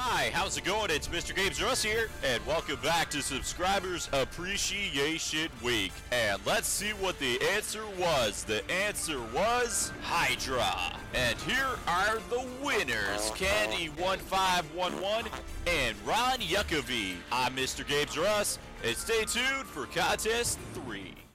Hi, how's it going? It's Mr. Games R Us here, and welcome back to Subscribers Appreciation Week. And let's see what the answer was. The answer was Hydra. And here are the winners, Candy1511 and Ron Yuckovie. I'm Mr. Games R Us, and stay tuned for Contest 3.